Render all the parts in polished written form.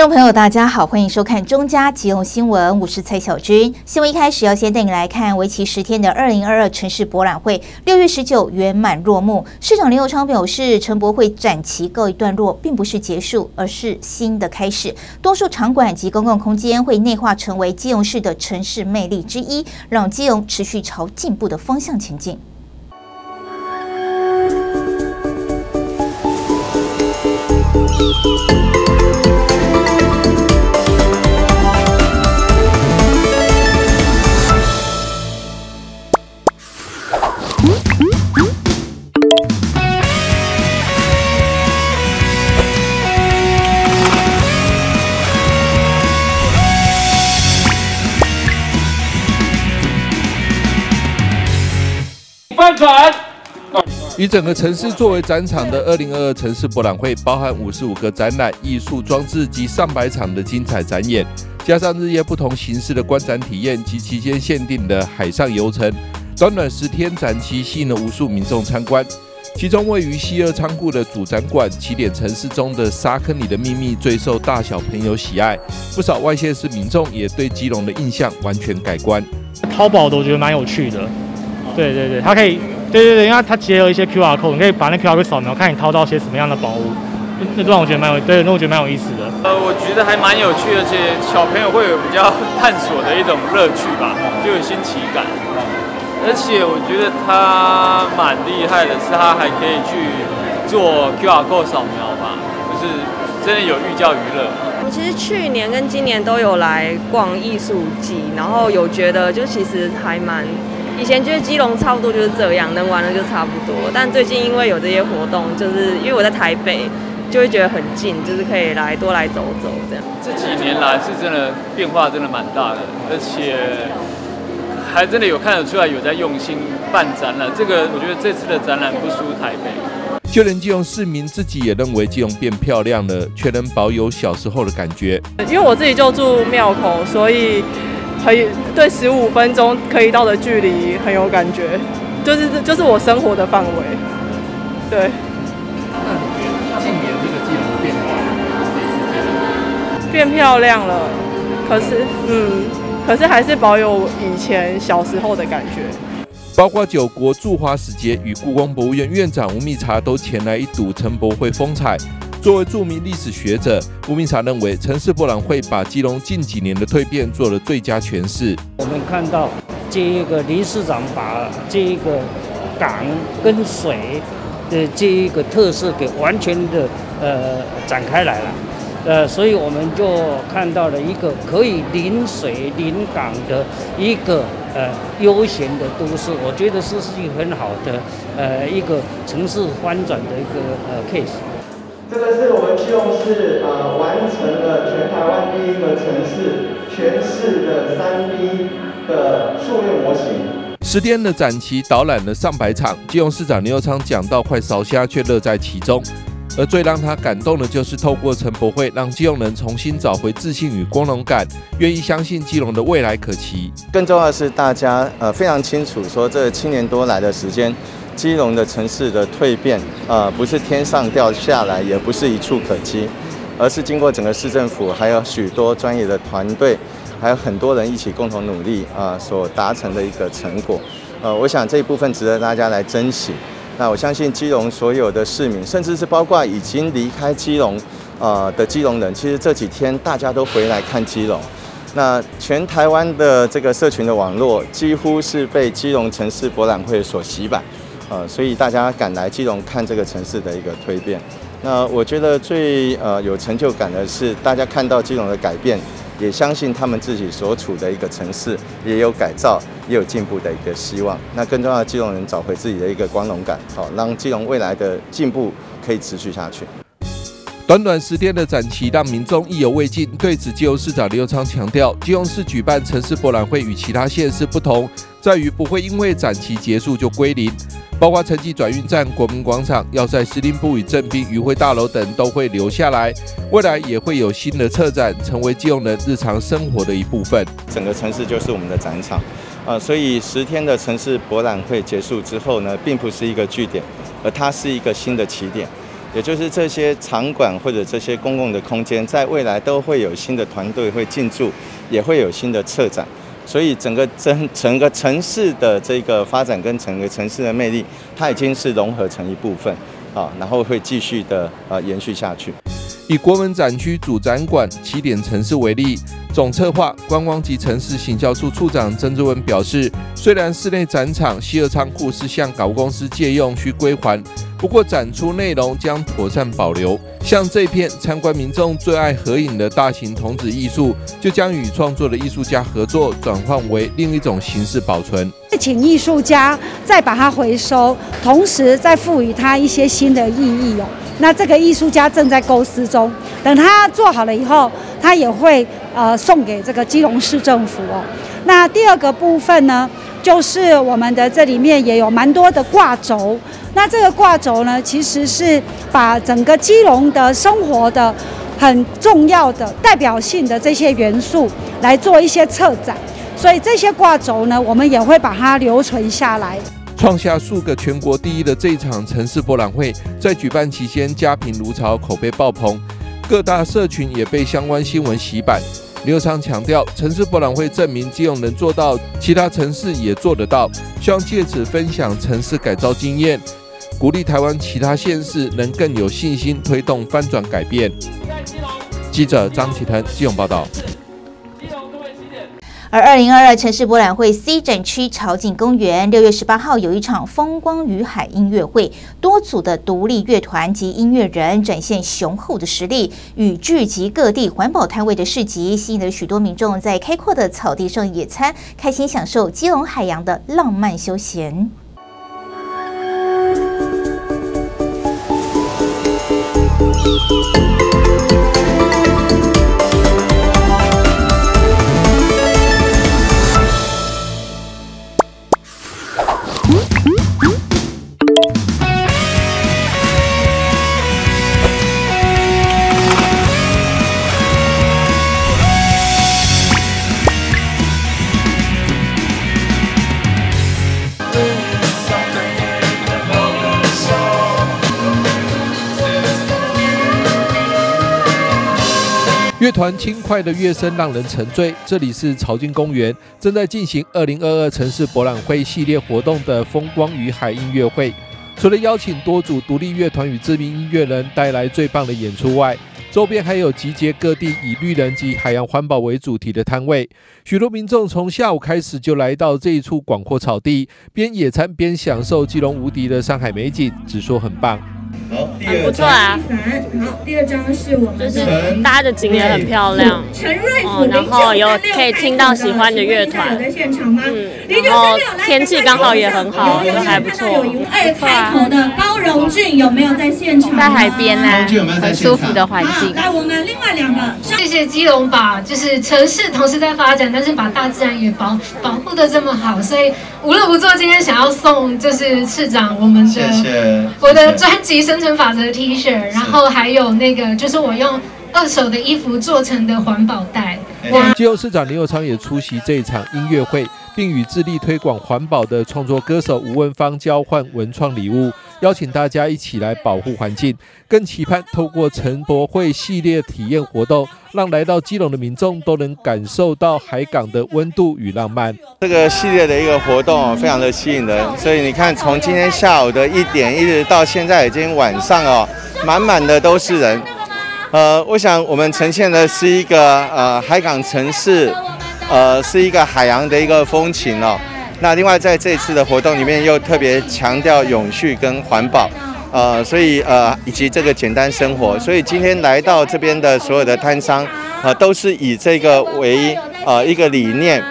众朋友，大家好，欢迎收看中嘉吉隆新闻，我是蔡小军。新闻一开始要先带你来看，为期10天的2022城市博览会6月19日圆满落幕。市长林佑昌表示，城博会展期告一段落，并不是结束，而是新的开始。多数场馆及公共空间会内化成为基隆市的城市魅力之一，让基隆持续朝进步的方向前进。 翻转。 以整个城市作为展场的2022城市博览会，包含55个展览、艺术装置及上百场的精彩展演，加上日夜不同形式的观展体验及期间限定的海上游程，短短10天展期吸引了无数民众参观。其中位于西二仓库的主展馆起点城市中的沙坑里的秘密，最受大小朋友喜爱，不少外县市民众也对基隆的印象完全改观。淘宝的我觉得蛮有趣的，对对对，它可以。 对，因为它结合一些 QR code， 你可以把那 QR code 扫描，看你掏到些什么样的宝物，那段我觉得蛮有，对，那我觉得蛮有意思的。我觉得还蛮有趣的，而且小朋友会有比较探索的一种乐趣吧，就有新奇感。而且我觉得它蛮厉害的，是它还可以去做 QR code 扫描吧，就是真的有寓教于乐。我其实去年跟今年都有来逛艺术季，然后有觉得就其实还蛮。 以前觉得基隆差不多就是这样，能玩的就差不多。但最近因为有这些活动，就是因为我在台北，就会觉得很近，就是可以来多来走走这样。这几年来是真的变化真的蛮大的，而且还真的有看得出来有在用心办展览。这个我觉得这次的展览不输台北。就连基隆市民自己也认为基隆变漂亮了，却能保有小时候的感觉。因为我自己就住庙口，所以。 可以对15分钟可以到的距离很有感觉，就是我生活的范围，对。那你觉得近年这个基隆的变化，变漂亮了，可是还是保有以前小时候的感觉。包括9国驻华使节与故宫博物院院长吴密察都前来一睹城博会风采。 作为著名历史学者，吴明察认为，城市博览会把基隆近几年的蜕变做了最佳诠释。我们看到这一个林市长把这一个港跟水的这一个特色给完全的展开来了，所以我们就看到了一个可以临水临港的一个悠闲的都市，我觉得是很好的一个城市翻转的一个case。 这个是我们基隆市完成了全台湾第一个城市全市的3D 的数位模型。10天的展期导览了上百场，基隆市长林佑昌讲到快烧瞎，却乐在其中。而最让他感动的就是透过城博会，让基隆人重新找回自信与光荣感，愿意相信基隆的未来可期。更重要的是，大家非常清楚说，这7年多来的时间。 基隆的城市的蜕变，不是天上掉下来，也不是一触可及，而是经过整个市政府，还有许多专业的团队，还有很多人一起共同努力所达成的一个成果。我想这一部分值得大家来珍惜。那我相信基隆所有的市民，甚至是包括已经离开基隆的基隆人，其实这几天大家都回来看基隆。 那全台湾的这个社群的网络几乎是被基隆城市博览会所洗版，所以大家赶来基隆看这个城市的一个蜕变。那我觉得最有成就感的是，大家看到基隆的改变，也相信他们自己所处的一个城市也有改造，也有进步的一个希望。那更重要的，基隆人找回自己的一个光荣感，好，让基隆未来的进步可以持续下去。 短短10天的展期，让民众意犹未尽。对此，基隆市长林佑昌强调，基隆市举办城市博览会与其他县市不同，在于不会因为展期结束就归零。包括城际转运站、国民广场、要塞司令部与正滨渔会大楼等都会留下来，未来也会有新的策展，成为基隆人日常生活的一部分。整个城市就是我们的展场，所以10天的城市博览会结束之后呢，并不是一个据点，而它是一个新的起点。也就是这些场馆或者这些公共的空间，在未来都会有新的团队会进驻，也会有新的策展。 所以整个城市的这个发展跟整个城市的魅力，它已经是融合成一部分啊，然后会继续的延续下去。以国门展区主展馆起点城市为例，总策划观光及城市行销处处长曾志文表示，虽然室内展场西二仓库是向港务公司借用需归还，不过展出内容将妥善保留。像这片参观民众最爱合影的大型筒子艺术，就将与创作的艺术家合作，转换为另一种形式保存。 请艺术家再把它回收，同时再赋予它一些新的意义哦。那这个艺术家正在构思中，等他做好了以后，他也会送给这个基隆市政府哦。那第二个部分呢，就是我们的这里面也有蛮多的挂轴。那这个挂轴呢，其实是把整个基隆的生活的很重要的代表性的这些元素来做一些策展。 所以这些挂轴呢，我们也会把它留存下来。创下数个全国第一的这一场城市博览会，在举办期间家贫如潮，口碑爆棚，各大社群也被相关新闻洗版。刘昌强调，城市博览会证明基隆能做到，其他城市也做得到，希望借此分享城市改造经验，鼓励台湾其他县市能更有信心推动翻转改变。记者张启腾，基隆报道。 而2022城市博览会 C 展区潮境公园6月18号有一场风光与海音乐会，多组的独立乐团及音乐人展现雄厚的实力，与聚集各地环保摊位的市集，吸引了许多民众在开阔的草地上野餐，开心享受基隆海洋的浪漫休闲。 乐团轻快的乐声让人沉醉。这里是潮境公园，正在进行2022城市博览会系列活动的风光与海音乐会。除了邀请多组独立乐团与知名音乐人带来最棒的演出外，周边还有集结各地以绿能及海洋环保为主题的摊位。许多民众从下午开始就来到这一处广阔草地，边野餐边享受基隆无敌的山海美景，只说很棒。 好，第二不错啊。好，第二张是我们就是搭的景也很漂亮，然后有可以听到喜欢的乐团，然后天气刚好也很好，也还不错。2开头的包容俊有没有在现场？在海边啊，很舒服的环境。来，我们另外2个，谢谢基隆把就是城市同时在发展，但是把大自然也保护的这么好，所以无论不做，今天想要送就是市长我们的我的专辑。 生存法则 T 恤，然后还有那个就是我用2手的衣服做成的环保袋。基隆市长林右昌也出席这一场音乐会，并与致力推广环保的创作歌手吴文芳交换文创礼物，邀请大家一起来保护环境，更期盼透过城博会系列体验活动，让来到基隆的民众都能感受到海港的温度与浪漫。这个系列的一个活动非常的吸引人，所以你看，从今天下午的1点一直到现在已经晚上哦，满满的都是人。 我想我们呈现的是一个海港城市，是一个海洋的一个风情哦。那另外在这次的活动里面又特别强调永续跟环保，所以以及这个简单生活，所以今天来到这边的所有的摊商，都是以这个为一个理念，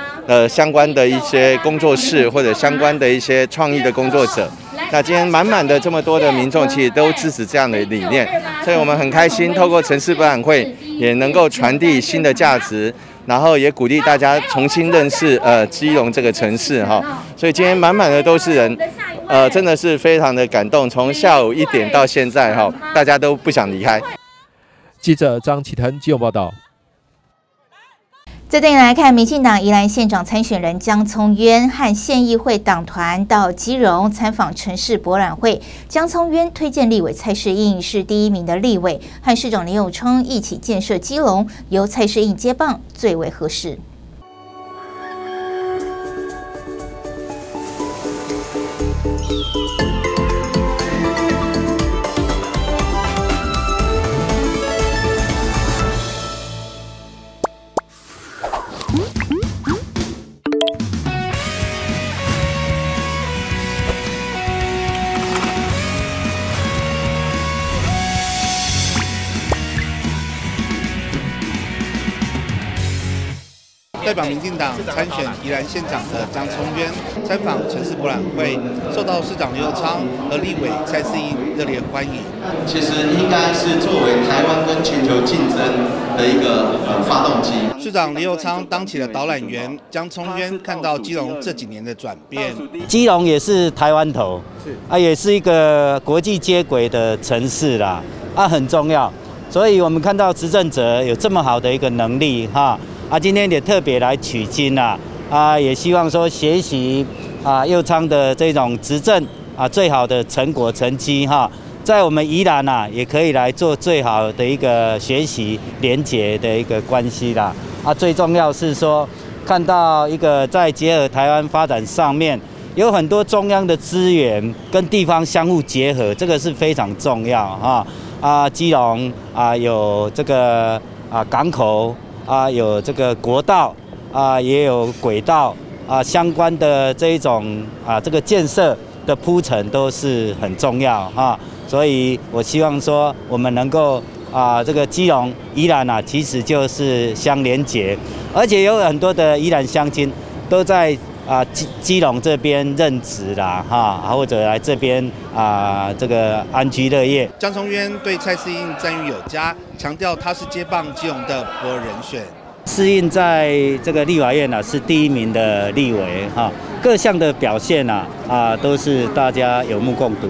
相关的一些工作室或者相关的一些创意的工作者。 那今天满满的这么多的民众，其实都支持这样的理念，所以我们很开心，透过城市博览会也能够传递新的价值，然后也鼓励大家重新认识基隆这个城市哈。所以今天满满的都是人，真的是非常的感动。从下午1点到现在哈，大家都不想离开。记者张启腾基隆报道。再带你来看，民进党宜兰县长参选人江聪渊和县议会党团到基隆参访城市博览会。江聪渊推荐立委蔡适应是第一名的立委，和市长林友昌一起建设基隆，由蔡适应接棒最为合适。 代表民进党参选宜兰县长的江聪渊参访城市博览会，受到市长林友昌和立委蔡适应热烈欢迎。其实应该是作为台湾跟全球竞争的一个发动机。市长林友昌当起了导览员，江聪渊看到基隆这几年的转变。基隆也是台湾头，也是一个国际接轨的城市啦，很重要。所以我们看到执政者有这么好的一个能力哈。 今天也特别来取经也希望说学习佑昌的这种执政最好的成果成绩在我们宜兰也可以来做最好的一个学习连结的一个关系啦最重要是说看到一个在结合台湾发展上面有很多中央的资源跟地方相互结合，这个是非常重要基隆有这个港口。 有这个国道，也有轨道，相关的这一种这个建设的铺陈都是很重要所以我希望说我们能够这个基隆宜兰其实就是相连结，而且有很多的宜兰乡亲都在基隆这边任职啦或者来这边这个安居乐业。江聪渊对蔡适应赞誉有加。 强调他是接棒基隆的博人选，适应在这个立法院是第一名的立委各项的表现都是大家有目共睹，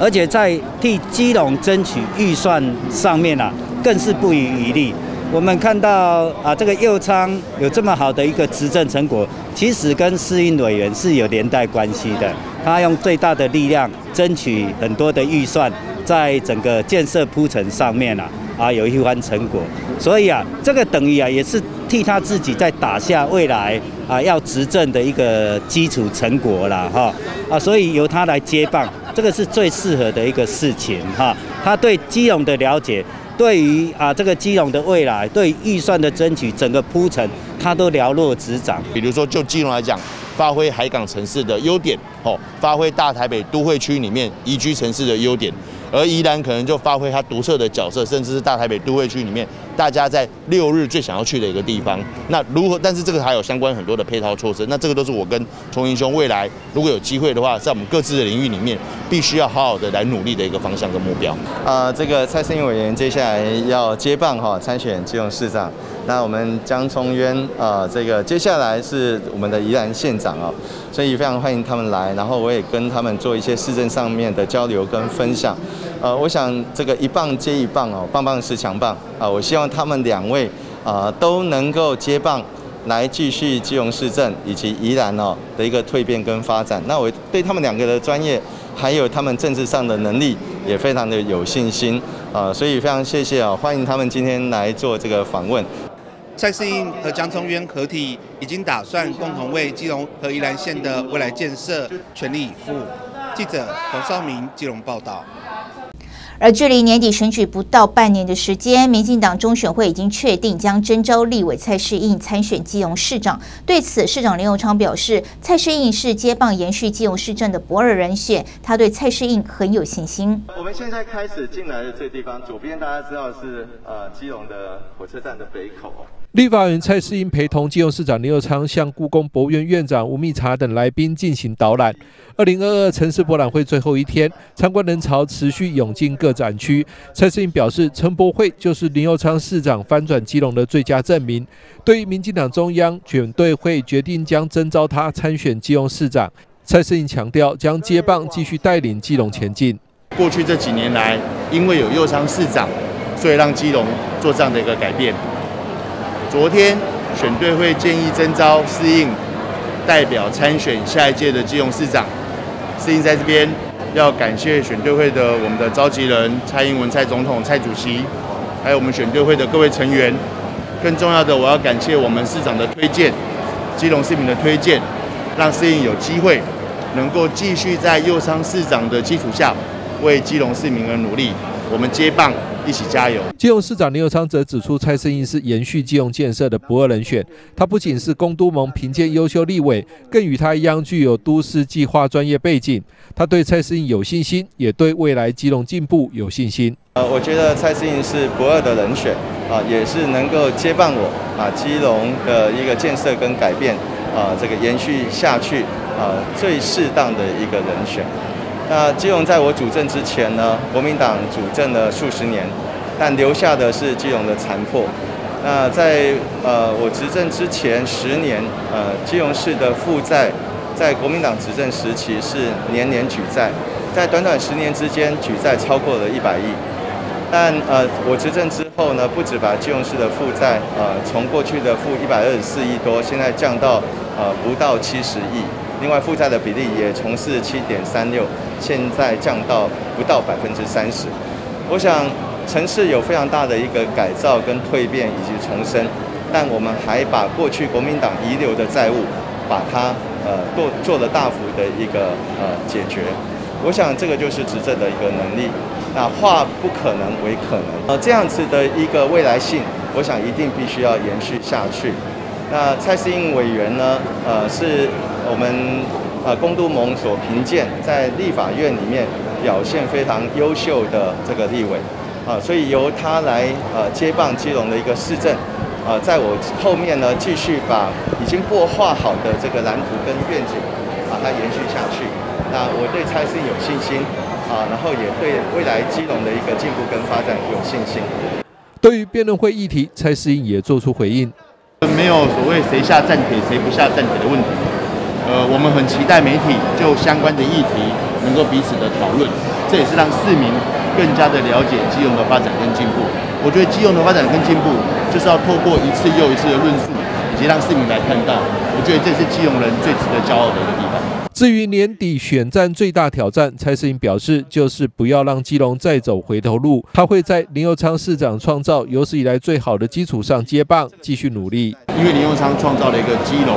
而且在替基隆争取预算上面更是不遗余力。我们看到这个佑昌有这么好的一个执政成果，其实跟适应委员是有连带关系的，他用最大的力量争取很多的预算，在整个建设铺陈上面有一番成果，所以这个等于也是替他自己在打下未来要执政的一个基础成果啦所以由他来接棒，这个是最适合的一个事情他对基隆的了解，对于这个基隆的未来，对预算的争取，整个铺陈他都了若指掌。比如说就基隆来讲，发挥海港城市的优点发挥大台北都会区里面宜居城市的优点。 而宜兰可能就发挥它独特的角色，甚至是大台北都会区里面大家在6日最想要去的一个地方。那如何？但是这个还有相关很多的配套措施。那这个都是我跟崇英兄未来如果有机会的话，在我们各自的领域里面，必须要好好的来努力的一个方向跟目标。这个蔡适应委员接下来要接棒参选基隆市长。那我们江聪渊这个接下来是我们的宜兰县长所以非常欢迎他们来。然后我也跟他们做一些市政上面的交流跟分享。 我想这个一棒接一棒棒棒是强棒我希望他们两位都能够接棒来继续基隆市政以及宜兰的一个蜕变跟发展。那我对他们两个的专业，还有他们政治上的能力，也非常的有信心所以非常谢谢欢迎他们今天来做这个访问。蔡适应和江聪渊合体，已经打算共同为基隆和宜兰县的未来建设全力以赴。记者黄少明基隆报道。 而距离年底选举不到半年的时间，民进党中选会已经确定将征召立委蔡适应参选基隆市长。对此，市长林友昌表示，蔡适应是接棒延续基隆市政的不二人选，他对蔡适应很有信心。我们现在开始进来的这地方，左边大家知道是基隆的火车站的北口。立法员蔡适应陪同基隆市长林友昌向故宫博物院院长吴密察等来宾进行导览。2022城市博览会最后一天，参观人潮持续涌进各展区。蔡适应表示，城博会就是林友昌市长翻转基隆的最佳证明。对于民进党中央选对会决定将征召他参选基隆市长，蔡适应强调将接棒继续带领基隆前进。过去这几年来，因为有友昌市长，所以让基隆做这样的一个改变。昨天选队会建议征召适应代表参选下一届的基隆市长。适应在这边要感谢选队会的我们的召集人蔡英文、蔡总统、蔡主席，还有我们选队会的各位成员。更重要的，我要感谢我们市长的推荐，基隆市民的推荐，让适应有机会能够继续在右昌市长的基础下，为基隆市民而努力。我们接棒，一起加油！基隆市长林右昌则指出，蔡适应是延续基隆建设的不二人选。他不仅是公都盟评鉴优秀立委，更与他一样具有都市计划专业背景。他对蔡适应有信心，也对未来基隆进步有信心。我觉得蔡适应是不二的人选啊，也是能够接棒我基隆的一个建设跟改变这个延续下去最适当的一个人选。 那基隆在我主政之前呢，国民党主政了数十年，但留下的是基隆的残破。那在我执政之前10年，基隆市的负债在国民党执政时期是年年举债，在短短10年之间，举债超过了100亿。但我执政之后呢，不止把基隆市的负债从过去的负124亿多，现在降到不到70亿。 另外，负债的比例也从47.36%，现在降到不到30%。我想，城市有非常大的一个改造、跟蜕变以及重生，但我们还把过去国民党遗留的债务，把它做了大幅的一个解决。我想，这个就是执政的一个能力。那化不可能为可能，这样子的一个未来性，我想一定必须要延续下去。那蔡适应委员呢，是 我们公都盟所评鉴，在立法院里面表现非常优秀的这个立委所以由他来接棒基隆的一个市政在我后面呢继续把已经擘画好的这个蓝图跟愿景把它延续下去。那我对蔡适应有信心然后也对未来基隆的一个进步跟发展有信心。对于辩论会议题，蔡适应也做出回应，没有所谓谁下战帖谁不下战帖的问题。 我们很期待媒体就相关的议题能够彼此的讨论，这也是让市民更加的了解基隆的发展跟进步。我觉得基隆的发展跟进步就是要透过一次又一次的论述，以及让市民来看到。我觉得这是基隆人最值得骄傲的一个地方。至于年底选战最大挑战，蔡适应表示就是不要让基隆再走回头路，他会在林右昌市长创造有史以来最好的基础上接棒，继续努力。因为林右昌创造了一个基隆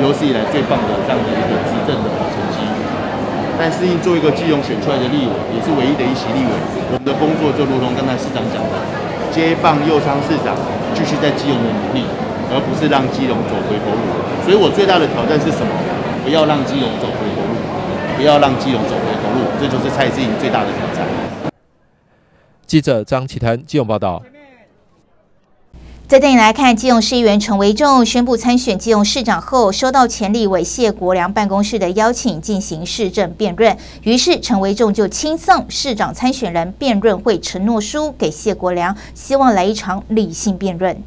有史以来最棒的这样的一个执政的好成绩，但适应做一个基隆选出来的立委，也是唯一的一席立委。我们的工作就如同刚才市长讲的，接棒右昌市长，继续在基隆的努力，而不是让基隆走回头路。所以我最大的挑战是什么？不要让基隆走回头路，不要让基隆走回头路，这就是蔡适应最大的挑战。记者张启腾，基隆报道。 再带你来看，基隆市议员陈维仲宣布参选基隆市长后，收到前立委谢国樑办公室的邀请进行市政辩论，于是陈维仲就亲送市长参选人辩论会承诺书给谢国樑，希望来一场理性辩论。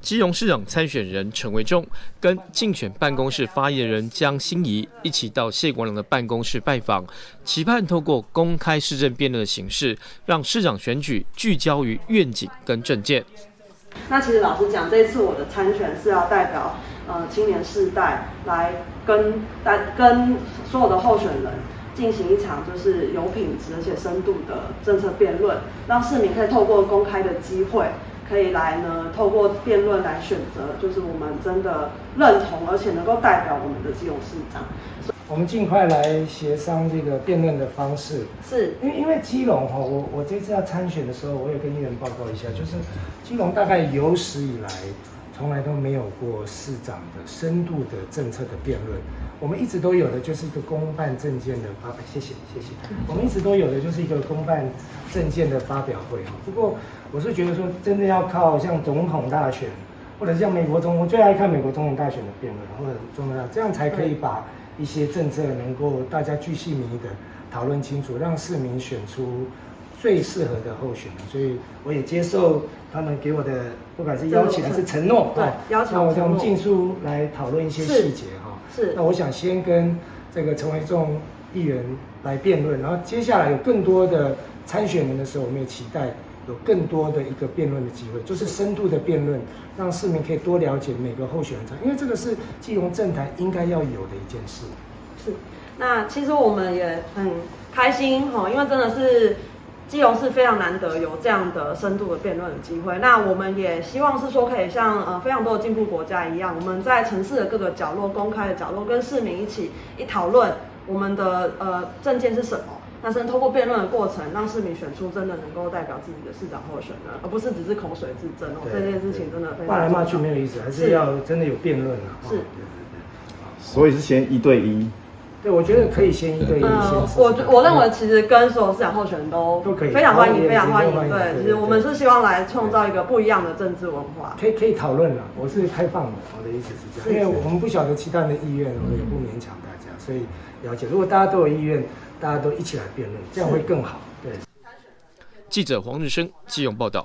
基隆市长参选人陈维仲跟竞选办公室发言人江欣怡一起到谢国樑的办公室拜访，期盼透过公开市政辩论的形式，让市长选举聚焦于愿景跟政见。 那其实老实讲，这次我的参选是要代表青年世代来跟所有的候选人进行一场就是有品质而且深度的政策辩论，让市民可以透过公开的机会，可以来呢透过辩论来选择，就是我们真的认同而且能够代表我们的基隆市长。我们尽快来协商这个辩论的方式，是因为基隆哈，我这次要参选的时候，我也跟议员报告一下，就是基隆大概有史以来从来都没有过市长的深度的政策的辩论，我们一直都有的就是一个公办政见的发表，谢谢，我们一直都有的就是一个公办政见的发表会哈。不过我是觉得说，真的要靠像总统大选，或者像美国总统，我最爱看美国总统大选的辩论，或者总统大选，这样才可以把 一些政策能够大家巨细靡遗的讨论清楚，让市民选出最适合的候选人。所以我也接受他们给我的，不管是邀请还是承诺，对，邀请。那我们尽速来讨论一些细节哈。是。那我想先跟这个陈维仲议员来辩论，然后接下来有更多的参选人的时候，我们也期待有更多的一个辩论的机会，就是深度的辩论，让市民可以多了解每个候选人，因为这个是基隆政坛应该要有的一件事。是，那其实我们也很开心哈，因为真的是基隆市非常难得有这样的深度的辩论的机会。那我们也希望是说可以像非常多的进步国家一样，我们在城市的各个角落、公开的角落，跟市民一起讨论我们的政见是什么。 但是透过辩论的过程，让市民选出真的能够代表自己的市长候选人，而不是只是口水之争哦。这件事情真的非常重要，骂来骂去没有意思，还是要真的有辩论啊。是，所以是先1对1。对，我觉得可以先1对1。我认为其实跟所有市长候选人都可以，非常欢迎，非常欢迎。对，其实我们是希望来创造一个不一样的政治文化。可以讨论了，我是开放的，我的意思是这样，因为我们不晓得其他人的意愿，我也不勉强大家，所以了解。如果大家都有意愿。 大家都一起来辩论，这样会更好。对，记者黄日升，基隆报道。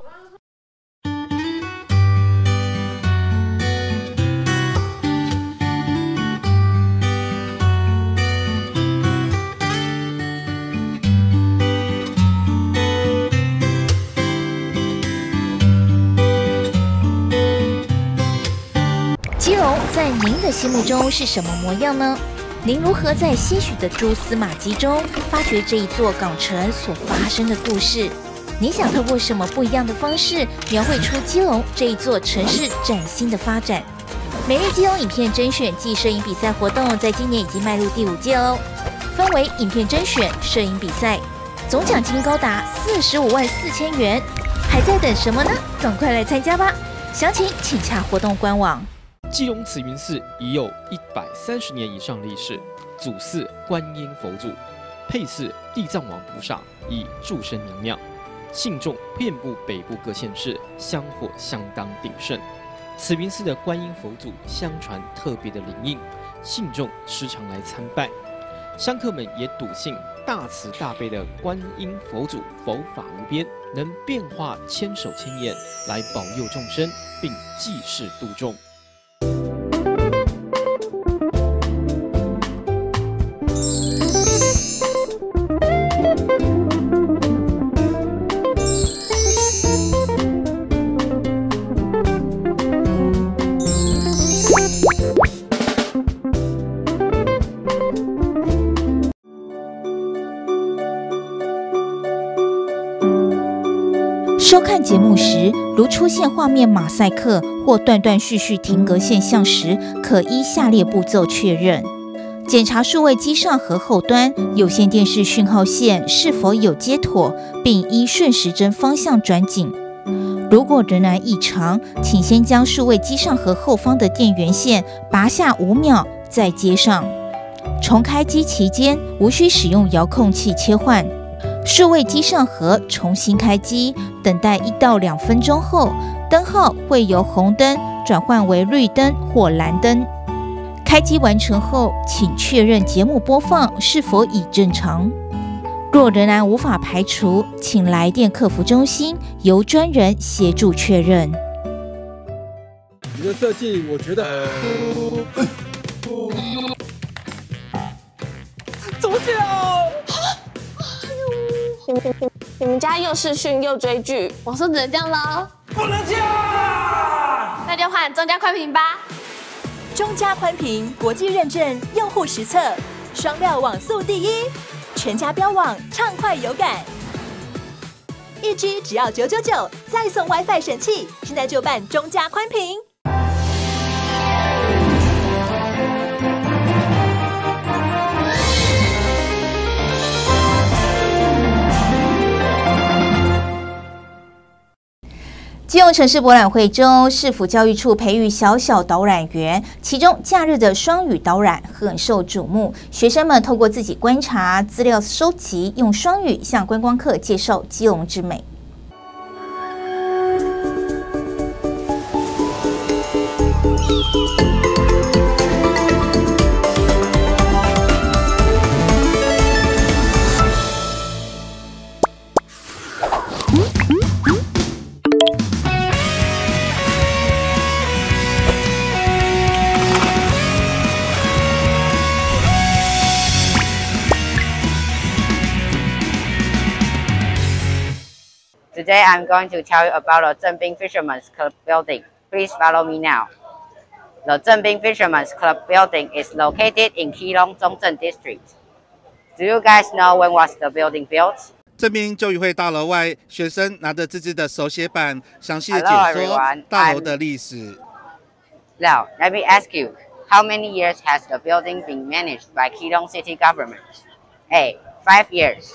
基隆在您的心目中是什么模样呢？ 您如何在些许的蛛丝马迹中发掘这一座港城所发生的故事？你想透过什么不一样的方式描绘出基隆这一座城市崭新的发展？每日基隆影片甄选暨摄影比赛活动在今年已经迈入第5届喽，分为影片甄选、摄影比赛，总奖金高达45万4千元，还在等什么呢？赶快来参加吧！详情请洽活动官网。 基隆慈云寺已有130年以上历史，祖寺观音佛祖，配寺地藏王菩萨以住身娘庙，信众遍布北部各县市，香火相当鼎盛。慈云寺的观音佛祖相传特别的灵应，信众时常来参拜，香客们也笃信大慈大悲的观音佛祖佛法无边，能变化千手千眼来保佑众生，并济世度众。 收看节目时，如出现画面马赛克或断断续续停格现象时，可依下列步骤确认：检查数位机上和后端有线电视讯号线是否有接妥，并依顺时针方向转紧。如果仍然异常，请先将数位机上和后方的电源线拔下5秒，再接上。重开机期间，无需使用遥控器切换。 数位机上盒重新开机，等待1到2分钟后，灯号会由红灯转换为绿灯或蓝灯。开机完成后，请确认节目播放是否已正常。若仍然无法排除，请来电客服中心由专人协助确认。你的设计，我觉得怎么讲？ 你们家又视讯又追剧，我说只能这样喽，不能这样。那就换中加宽屏吧。中加宽屏国际认证用户实测，双料网速第1，全家标网畅快有感。1G 只要999，再送 WiFi 神器，现在就办中加宽屏。 基隆城市博览会中，市府教育处培育小导览员，其中假日的双语导览很受瞩目。学生们透过自己观察、资料收集，用双语向观光客介绍基隆之美。Today I'm going to tell you about the Zhengbing Fisherman's Club building. Please follow me now. The Zhengbing Fisherman's Club building is located in Keelung, Zhongzheng District. Do you guys know when was the building built? 正滨救育会大楼外，学生拿着自制的手写板，详细的解说大楼的历史。Now, let me ask you, how many years has the building been managed by Keelung City government? A. 5 years.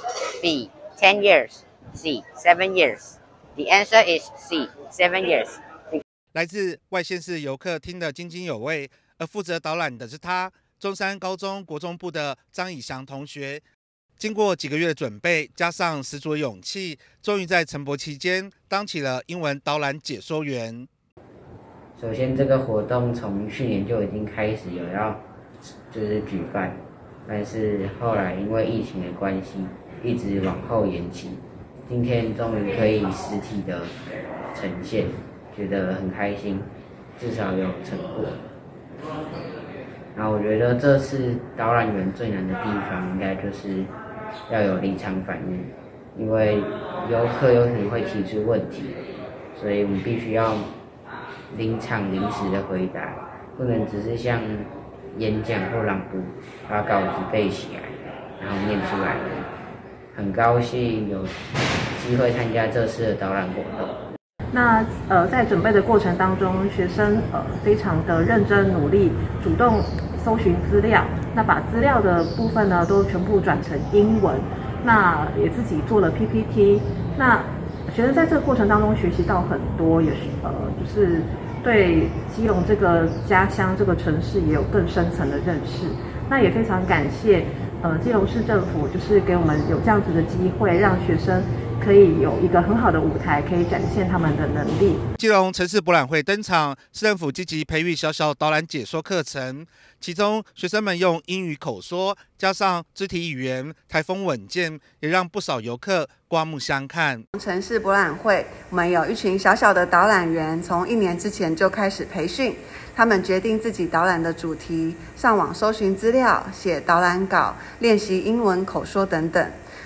B. 10 years. C. 7 years. The answer is C. 7 years. 来自外县市游客听得津津有味，而负责导览的是他，中山高中国中部的张以翔同学。 经过几个月的准备，加上十足的勇气，终于在晨勃期间当起了英文导览解说员。首先，这个活动从去年就已经开始有要举办，但是后来因为疫情的关系，一直往后延期。今天终于可以实体的呈现，觉得很开心，至少有成果。那我觉得这次导览员最难的地方，应该就是 要有临场反应，因为游客有可能会提出问题，所以我们必须要临时的回答，不能只是像演讲或朗读，把稿子背起来，然后念出来。很高兴有机会参加这次的导览活动。那在准备的过程当中，学生非常的认真努力，主动 搜寻资料，那把资料的部分呢，都全部转成英文，那也自己做了 PPT。那学生在这个过程当中学习到很多，也是就是对基隆这个家乡这个城市也有更深层的认识。那也非常感谢基隆市政府，就是给我们有这样子的机会，让学生 可以有一个很好的舞台，可以展现他们的能力。基隆城市博览会登场，市政府积极培育小小导览解说课程，其中学生们用英语口说加上肢体语言，台风稳健，也让不少游客刮目相看。城市博览会，我们有一群小小的导览员，从1年之前就开始培训，他们决定自己导览的主题，上网搜寻资料，写导览稿，练习英文口说等等。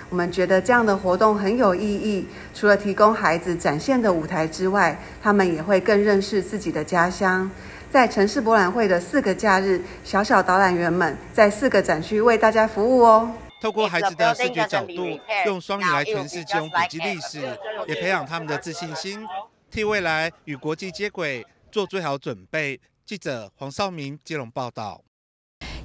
我们觉得这样的活动很有意义，除了提供孩子展现的舞台之外，他们也会更认识自己的家乡。在城市博览会的4个假日，小小导览员们在4个展区为大家服务哦。透过孩子的视觉角度，用双语来诠释基隆古迹历史，也培养他们的自信心，替未来与国际接轨做最好准备。记者黄少明基隆报道。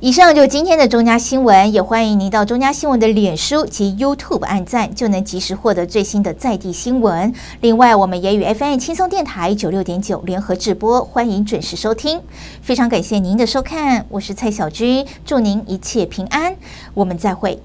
以上就是今天的中嘉新闻，也欢迎您到中嘉新闻的脸书及 YouTube 按赞，就能及时获得最新的在地新闻。另外，我们也与 FM 轻松电台96.9联合直播，欢迎准时收听。非常感谢您的收看，我是蔡小居，祝您一切平安，我们再会。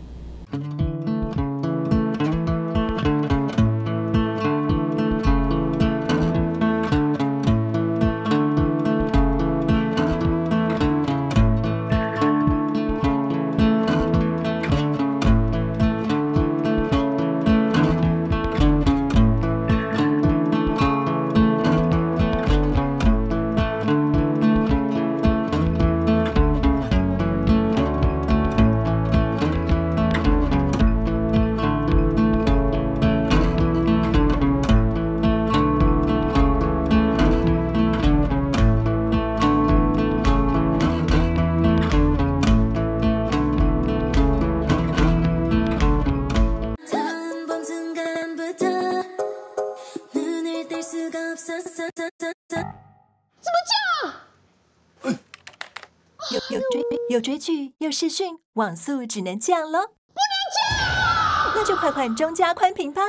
有追剧，有视讯，网速只能这样咯。不能这样，那就快换中嘉宽屏吧。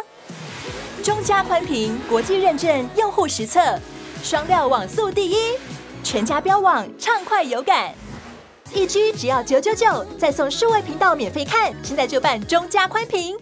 中嘉宽屏国际认证用户实测，双料网速第一，全家标网畅快有感。1G 只要999，再送数位频道免费看，现在就办中嘉宽屏。